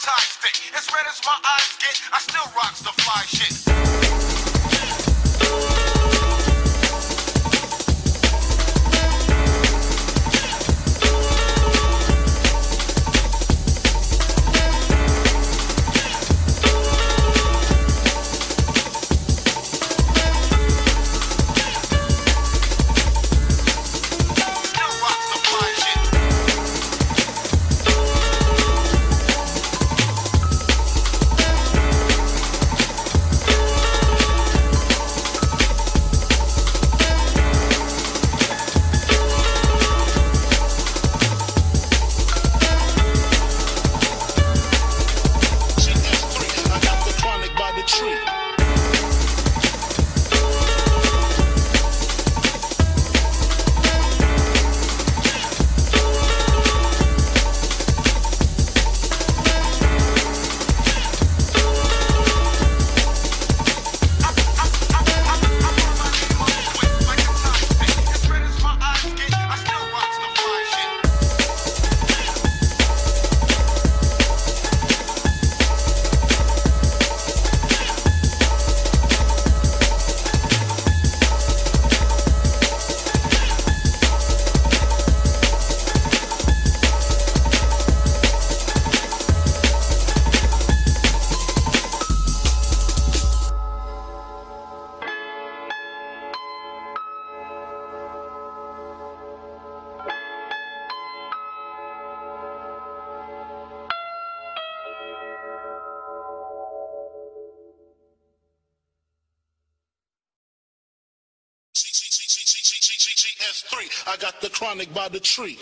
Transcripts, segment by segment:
tie stick. As red as my eyes get, I still rocks the fly shit. I got the chronic by the tree.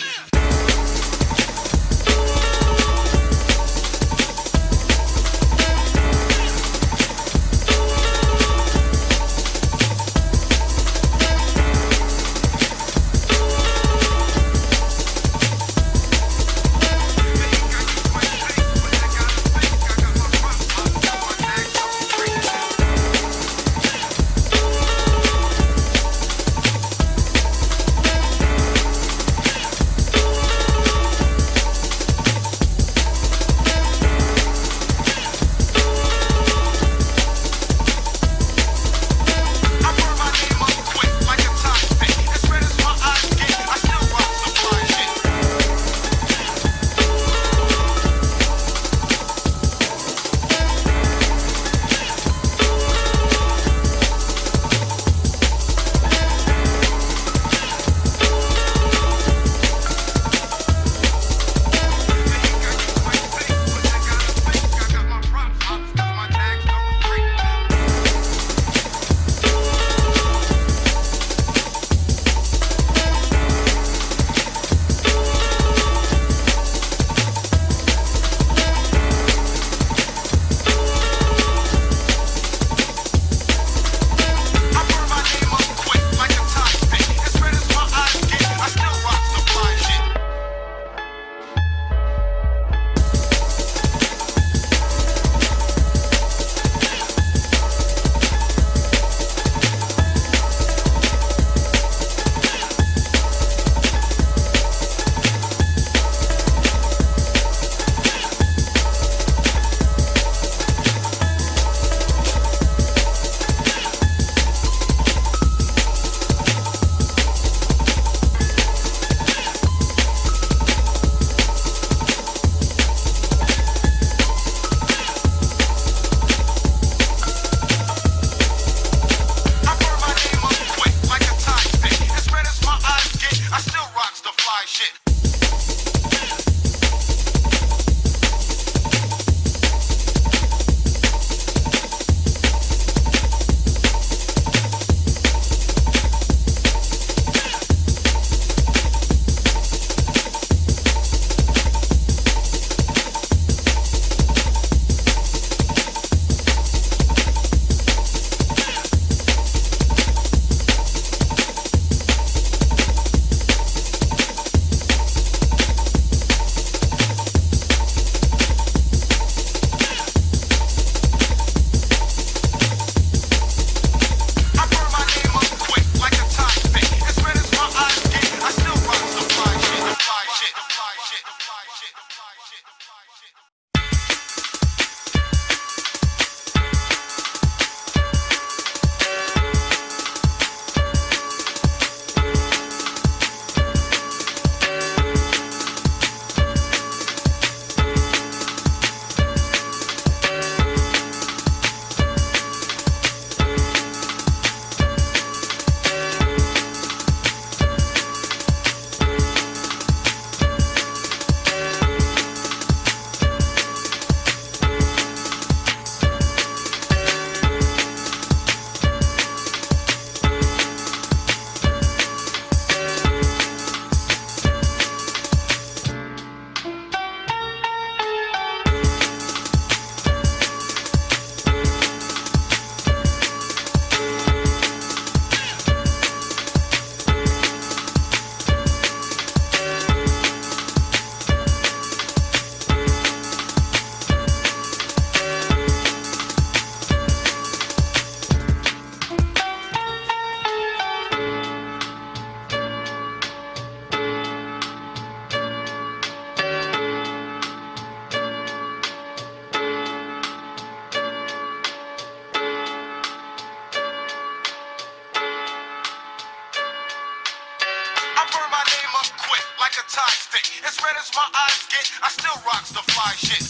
like a tie stick. As red as my eyes get, I still rocks the fly shit.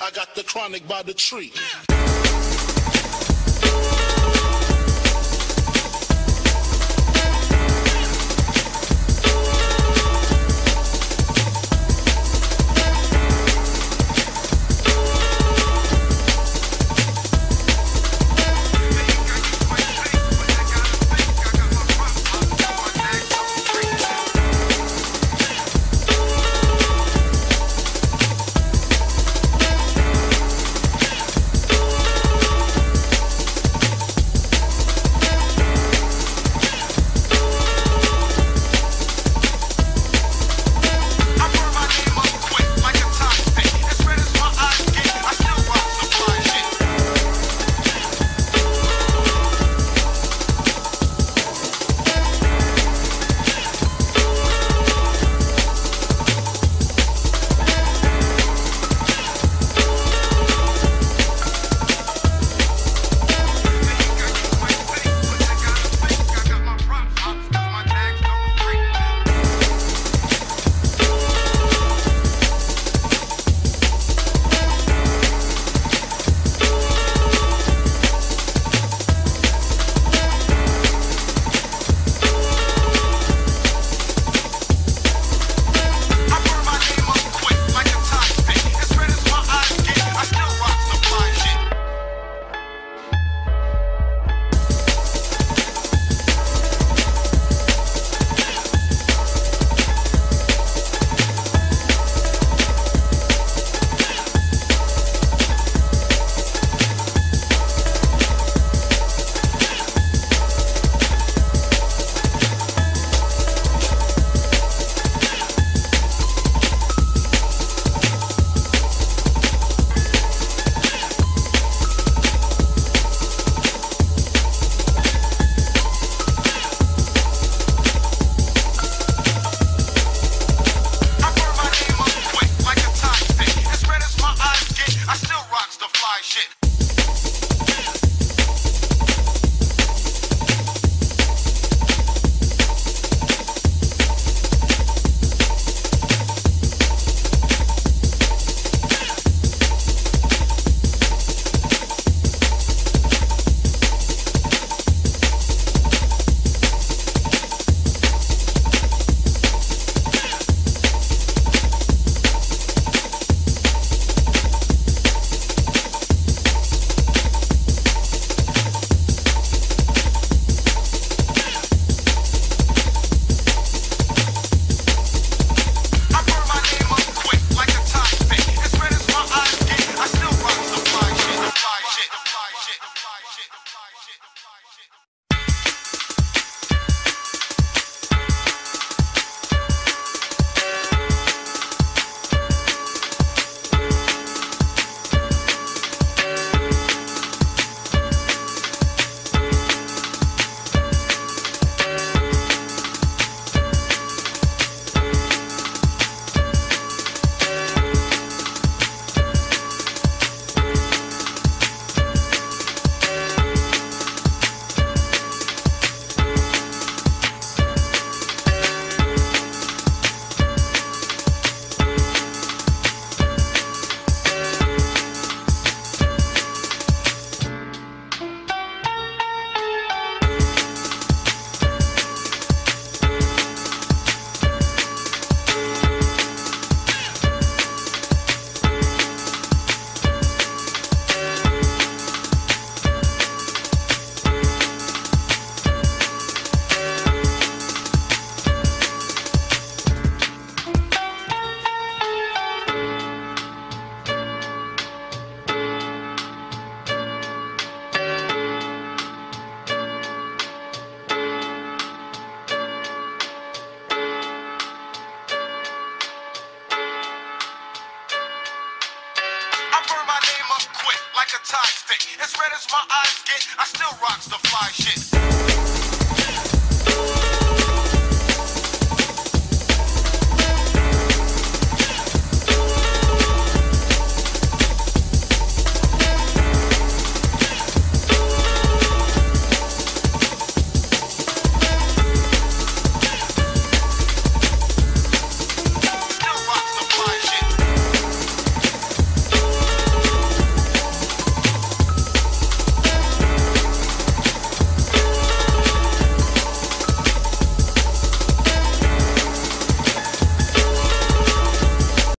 I got the chronic by the tree.